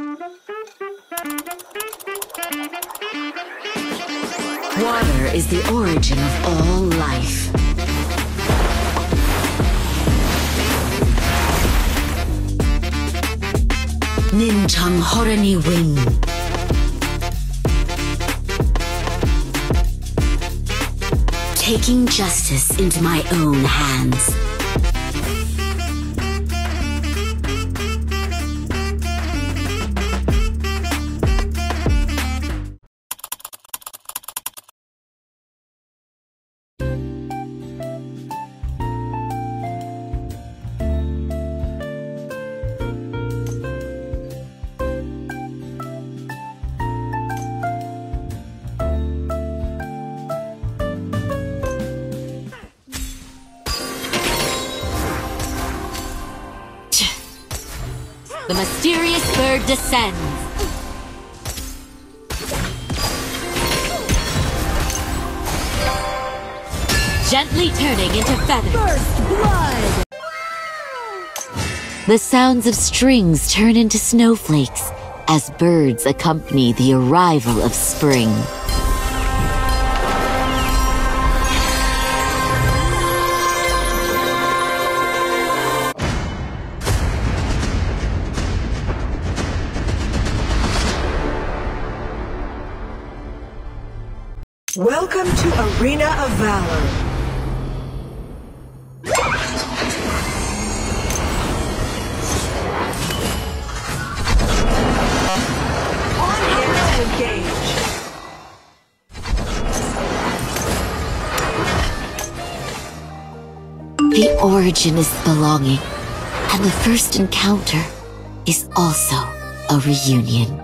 Water is the origin of all life. Nin Chung Horani Wing. Taking justice into my own hands. The mysterious bird descends. Gently turning into feathers. First blood. The sounds of strings turn into snowflakes as birds accompany the arrival of spring. Welcome to Arena of Valor. On arrow engage. The origin is belonging, and the first encounter is also a reunion.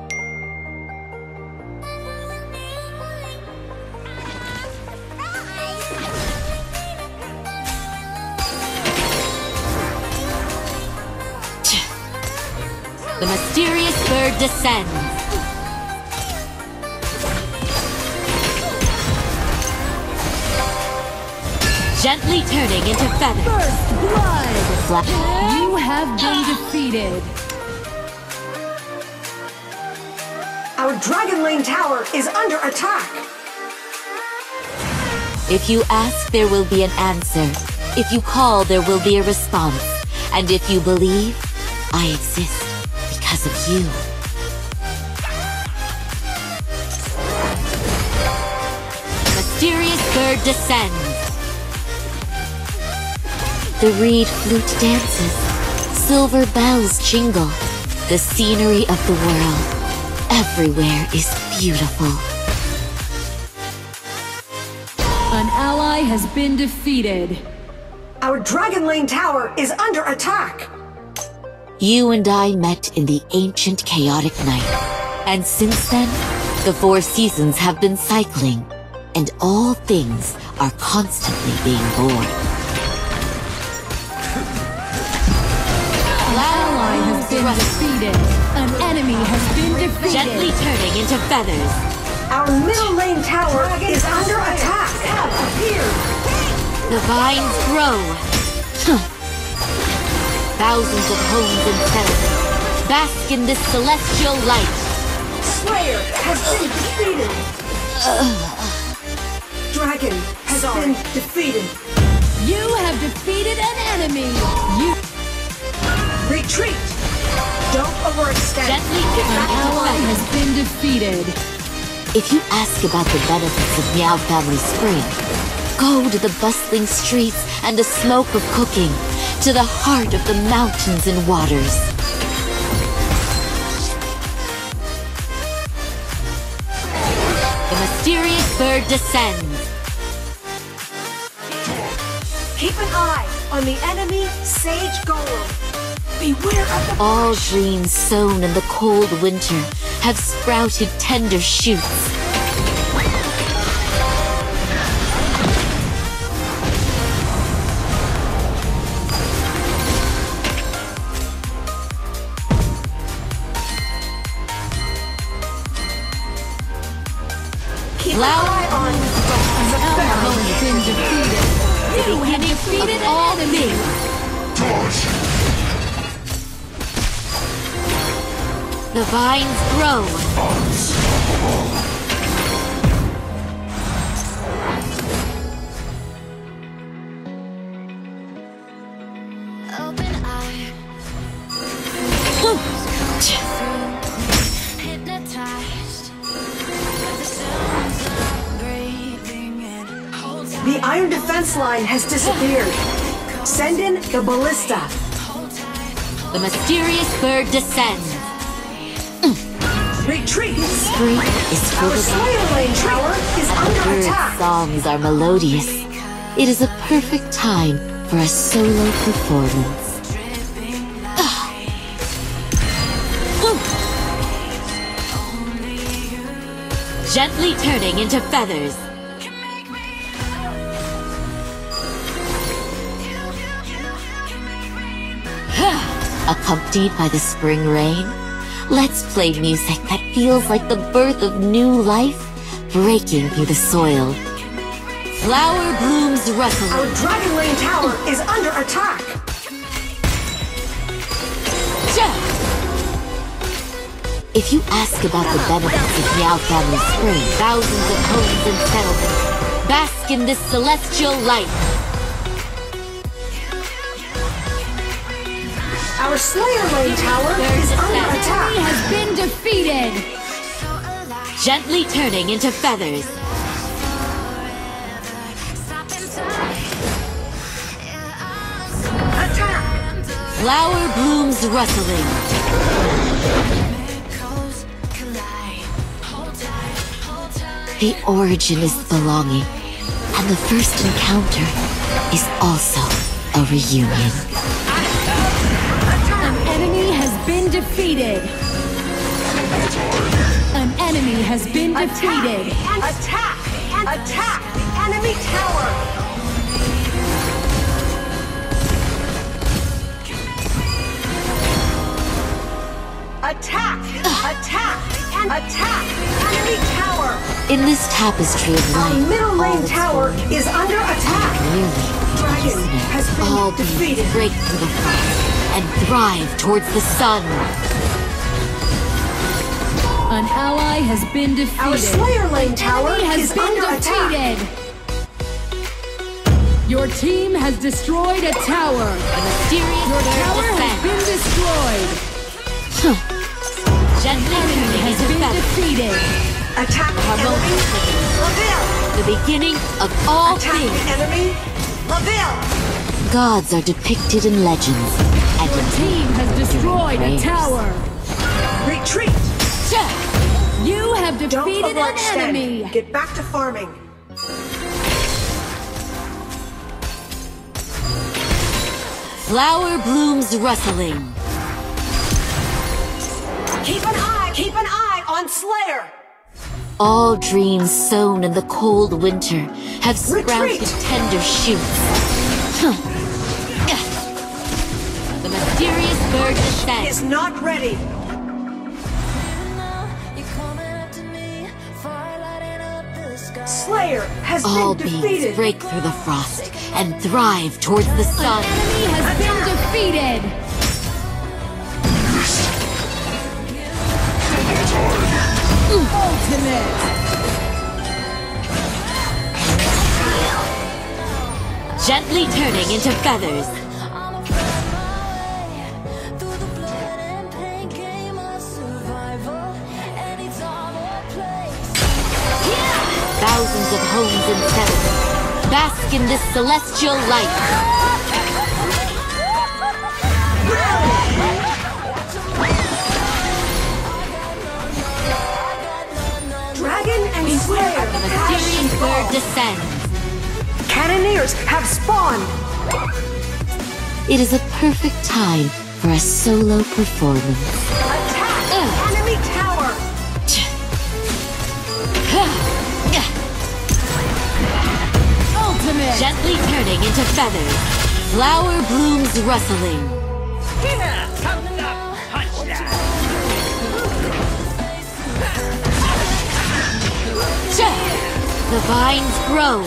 The mysterious bird descends. Gently turning into feathers. First blood! You have been defeated. Our Dragon Lane Tower is under attack. If you ask, there will be an answer. If you call, there will be a response. And if you believe, I exist. Because of you. The mysterious bird descends. The reed flute dances. Silver bells jingle. The scenery of the world everywhere is beautiful. An ally has been defeated. Our Dragon Lane Tower is under attack. You and I met in the ancient chaotic night, and since then, the four seasons have been cycling, and all things are constantly being born. An ally has been defeated. An enemy has been defeated. Gently turning into feathers. Our middle lane tower is under attack. The vines grow. Thousands of homes and settlements bask in this celestial light. Slayer has been defeated. Dragon has been defeated. You have defeated an enemy. You retreat. Don't overextend. Gently give back to the fight. Has been defeated. If you ask about the benefits of Meow Family Spring, go to the bustling streets and the smoke of cooking. To the heart of the mountains and waters. The mysterious bird descends. Keep an eye on the enemy sage golem. Beware of the... All dreams sown in the cold winter have sprouted tender shoots. Ally on the ally has been defeated. You have defeated all the men. The vines grow. Open eye. Hypnotized. The sounds of breathing and hold tight. The iron defense line has disappeared. Send in the ballista. The mysterious bird descends. Retreat! Spring is full of our songs are melodious. It is a perfect time for a solo performance. Gently turning into feathers. Accompanied by the spring rain, let's play music that feels like the birth of new life breaking through the soil. Flower blooms rustling. Our Dragon Lane Tower is under attack. If you ask about the benefits of Miao Family Spring, thousands of homes and settlements bask in this celestial light. Our Slayer Lane Tower is under attack. He has been defeated. Gently turning into feathers. Attack! Flower blooms rustling. The origin is belonging, and the first encounter is also a reunion. Defeated. An enemy has been defeated. Attack! Attack! The enemy tower! Attack! Attack! Attack! The enemy tower! In this tapestry of life, our middle lane tower is under attack. Dragon has been defeated. Break through the fire and thrive towards the sun. An ally has been defeated. Our Slayer Lane Tower is under attack. Your team has destroyed a tower. A mysterious has been destroyed. Gently has been defeated. Attack enemy. Laville. The beginning of all things. Attack enemy. Laville. Gods are depicted in legends. Your team has destroyed a tower. Retreat! Check! You have defeated an enemy! Stand. Get back to farming. Flower blooms rustling. Keep an eye on Slayer! All dreams sown in the cold winter have sprouted tender shoots. Is not ready. Slayer has been defeated. All beings break through the frost and thrive towards the sun. An enemy has been defeated. Ultimate. Gently turning into feathers. Thousands of homes and settlements bask in this celestial light. Dragon and Slayer, the mysterious bird descends. Cannoneers have spawned. It is a perfect time for a solo performance. Attack! Enemy tower! Gently turning into feathers. Flower blooms rustling. Yeah, come up, punch that. The vines grow.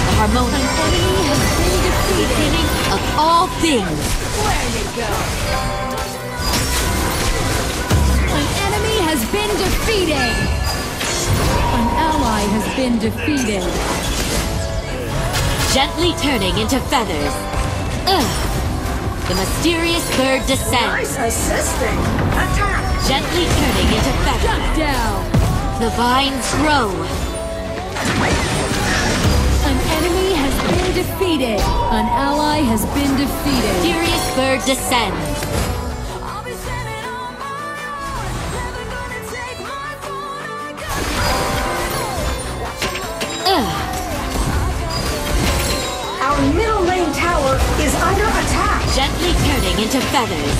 The harmonium has been defeated. Of all things. Where you go? An enemy has been defeated. An ally has been defeated. Gently turning into feathers. Ugh. The mysterious bird descends. Nice assisting. Attack. Gently turning into feathers. Shut down. The vines grow. An enemy has been defeated. An ally has been defeated. Mysterious bird descends. I'll be standing on my own. Never gonna take my phone. I got my phone. Ugh. Our middle lane tower is under attack. Gently turning into feathers.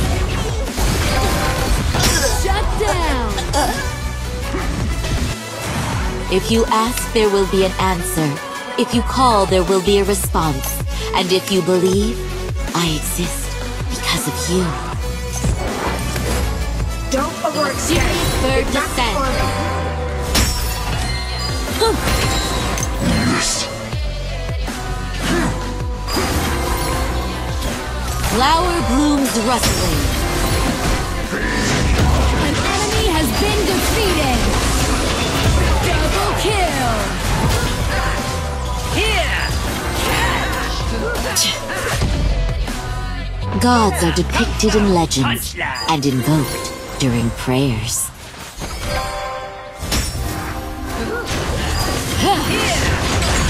Shut down. If you ask, there will be an answer. If you call, there will be a response. And if you believe, I exist because of you. Don't overextend. Bird descent. Yes. Flower blooms rustling. An enemy has been defeated. Double kill! Here! Catch! Gods are depicted in legends and invoked during prayers.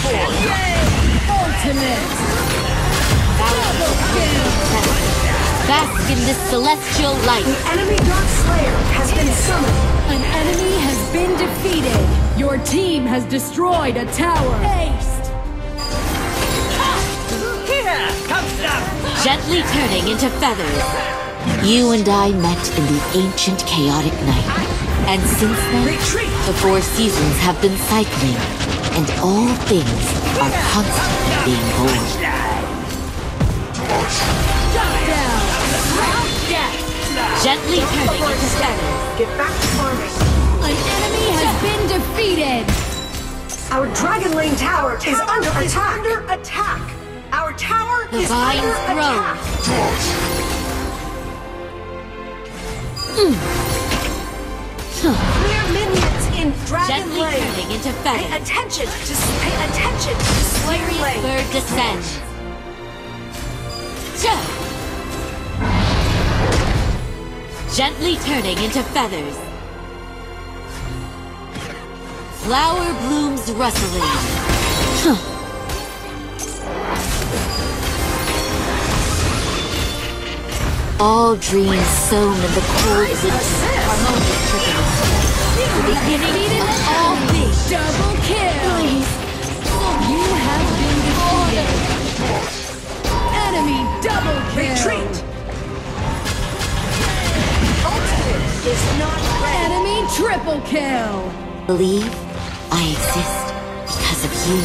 Ultimate! Double kill! Bask in this celestial light. The enemy Dark Slayer has been summoned. An enemy has been defeated. Your team has destroyed a tower. Aced. Here comes them. Gently turning into feathers. You and I met in the ancient chaotic night. And since then, the four seasons have been cycling. And all things are constantly being born. Shut down. Round death. Gently turning into feathers. Get back to farming. An enemy has been defeated. Our Dragon Lane tower is under attack. Our tower is under attack. Clear minions in Dragon Lane. Gently turning into feathers. Pay attention to Slayer Lane. Bird descends. Gently turning into feathers. Flower blooms rustling. All dreams sown in the cold woods are only trickles. Beginning of all things. Double kill. You have been defeated. Enemy double kill. Retreat. Ultimate is not ready. Enemy triple kill. Believe I exist because of you.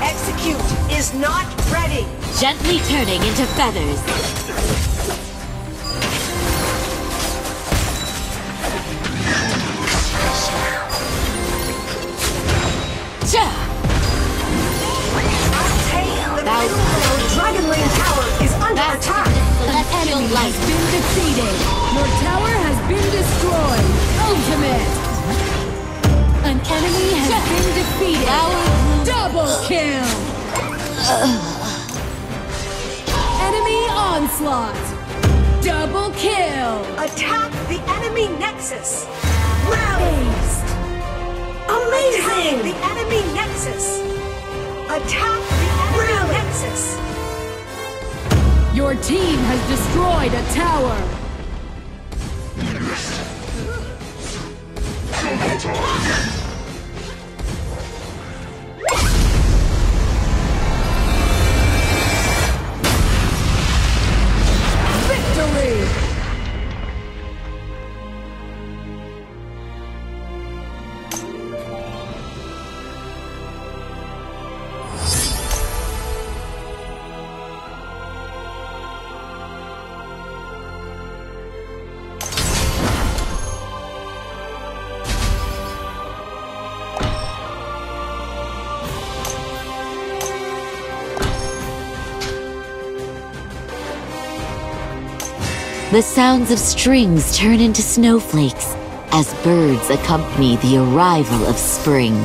Execute is not ready. Gently turning into feathers. Dragon Lane tower is under attack. An enemy has been defeated. Your tower has been destroyed. Ultimate. An enemy has been defeated. Double kill. Enemy onslaught. Double kill. Attack the enemy Nexus. Roused. Amazing. Attack the enemy Nexus. Attack the enemy Nexus. Your team has destroyed a tower. The sounds of strings turn into snowflakes as birds accompany the arrival of spring.